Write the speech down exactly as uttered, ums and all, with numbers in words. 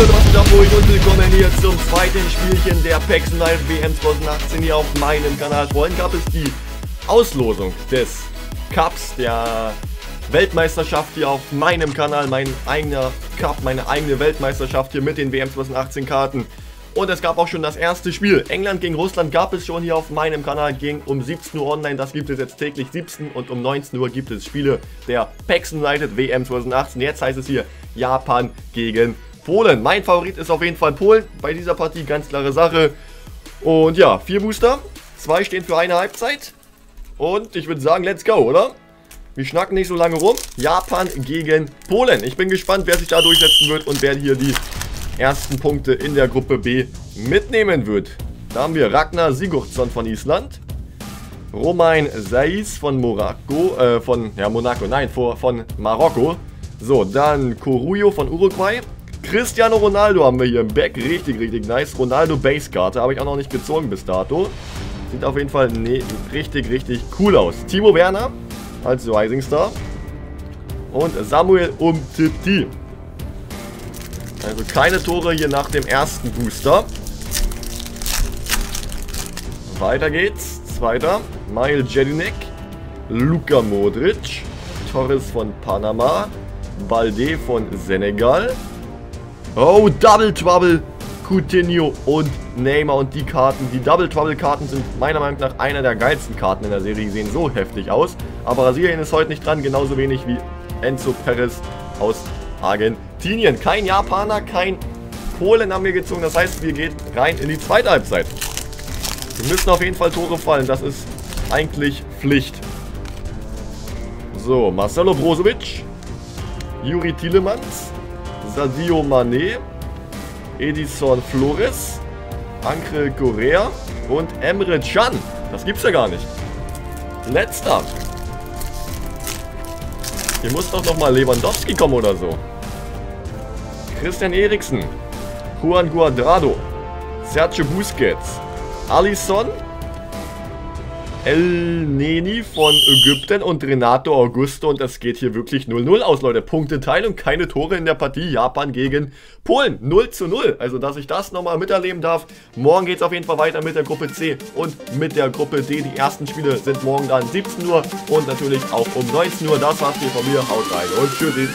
Leute, was geht ab, moin und willkommen hier zum zweiten Spielchen der PacksUnited W M zwanzig achtzehn hier auf meinem Kanal. Vorhin gab es die Auslosung des Cups, der Weltmeisterschaft hier auf meinem Kanal, mein eigener Cup, meine eigene Weltmeisterschaft hier mit den W M zwanzig achtzehn Karten. Und es gab auch schon das erste Spiel. England gegen Russland gab es schon hier auf meinem Kanal. Ging um siebzehn Uhr online. Das gibt es jetzt täglich siebzehn. Und um neunzehn Uhr gibt es Spiele der PacksUnited W M zwanzig achtzehn. Jetzt heißt es hier Japan gegen Polen. Mein Favorit ist auf jeden Fall Polen. Bei dieser Partie ganz klare Sache. Und ja, vier Booster. Zwei stehen für eine Halbzeit. Und ich würde sagen, let's go, oder? Wir schnacken nicht so lange rum. Japan gegen Polen. Ich bin gespannt, wer sich da durchsetzen wird und wer hier die ersten Punkte in der Gruppe B mitnehmen wird. Da haben wir Ragnar Sigurdsson von Island, Romain Saiz von Monaco, äh, von, ja, Monaco, nein, vor, von Marokko. So, dann Corujo von Uruguay, Cristiano Ronaldo haben wir hier im Back, richtig, richtig nice. Ronaldo Base-Karte, habe ich auch noch nicht gezogen bis dato. Sieht auf jeden Fall ne, richtig, richtig cool aus. Timo Werner als Rising Star und Samuel Umtiti. Also keine Tore hier nach dem ersten Booster. Weiter geht's. Zweiter. Majel Jedinek. Luka Modric. Torres von Panama. Balde von Senegal. Oh, Double Trouble. Coutinho und Neymar. Und die Karten, die Double Trouble Karten sind meiner Meinung nach einer der geilsten Karten in der Serie. Die sehen so heftig aus. Aber Brasilien ist heute nicht dran. Genauso wenig wie Enzo Perez aus Argentinien. Kein Japaner, kein Polen haben wir gezogen. Das heißt, wir gehen rein in die zweite Halbzeit. Wir müssen auf jeden Fall Tore fallen. Das ist eigentlich Pflicht. So, Marcelo Brozovic. Yuri Tielemans. Sadio Mané. Edison Flores. Andre Correa. Und Emre Can. Das gibt's ja gar nicht. Letzter. Hier muss doch nochmal Lewandowski kommen oder so. Christian Eriksen, Juan Guadrado, Sergio Busquets, Alison, El Neni von Ägypten und Renato Augusto. Und es geht hier wirklich null null aus, Leute. Punkteteilung, keine Tore in der Partie. Japan gegen Polen, null zu null. Also, dass ich das nochmal miterleben darf. Morgen geht es auf jeden Fall weiter mit der Gruppe C und mit der Gruppe D. Die ersten Spiele sind morgen dann siebzehn Uhr und natürlich auch um neunzehn Uhr. Das war's hier von mir. Haut rein und tschüssi.